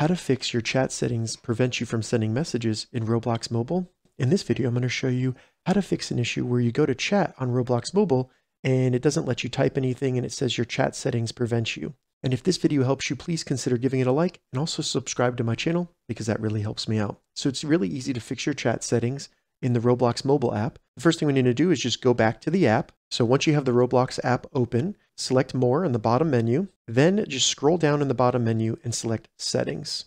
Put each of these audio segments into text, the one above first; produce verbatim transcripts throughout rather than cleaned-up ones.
How to fix your chat settings prevent you from sending messages in Roblox Mobile. In this video, I'm going to show you how to fix an issue where you go to chat on Roblox Mobile and it doesn't let you type anything and it says your chat settings prevent you. And if this video helps you, please consider giving it a like and also subscribe to my channel because that really helps me out. So it's really easy to fix your chat settings in the Roblox Mobile app. The first thing we need to do is just go back to the app. So once you have the Roblox app open, select More on the bottom menu, then just scroll down in the bottom menu and select Settings.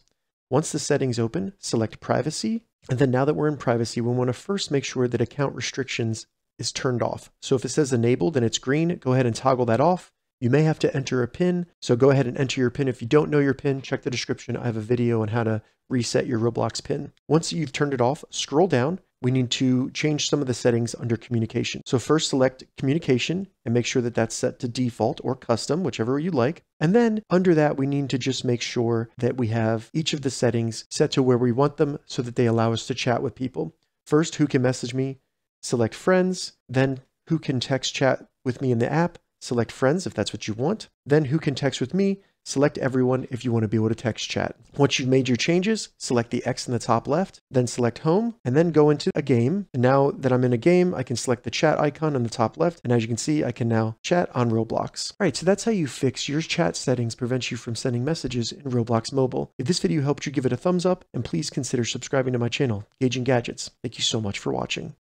Once the settings open, select Privacy. And then now that we're in privacy, we want to first make sure that account restrictions is turned off. So if it says enabled and it's green, go ahead and toggle that off. You may have to enter a PIN, so go ahead and enter your PIN. If you don't know your PIN, check the description. I have a video on how to reset your Roblox PIN. Once you've turned it off, scroll down. We need to change some of the settings under communication. So first select communication and make sure that that's set to default or custom, whichever you like. And then under that, we need to just make sure that we have each of the settings set to where we want them so that they allow us to chat with people. First, who can message me? Select friends. Then who can text chat with me in the app? Select friends if that's what you want. Then who can text with me? Select everyone if you want to be able to text chat. Once you've made your changes, select the X in the top left, then select home, and then go into a game. And now that I'm in a game, I can select the chat icon on the top left. And as you can see, I can now chat on Roblox. All right, so that's how you fix your chat settings prevent you from sending messages in Roblox Mobile. If this video helped you, give it a thumbs up and please consider subscribing to my channel, Gauging Gadgets. Thank you so much for watching.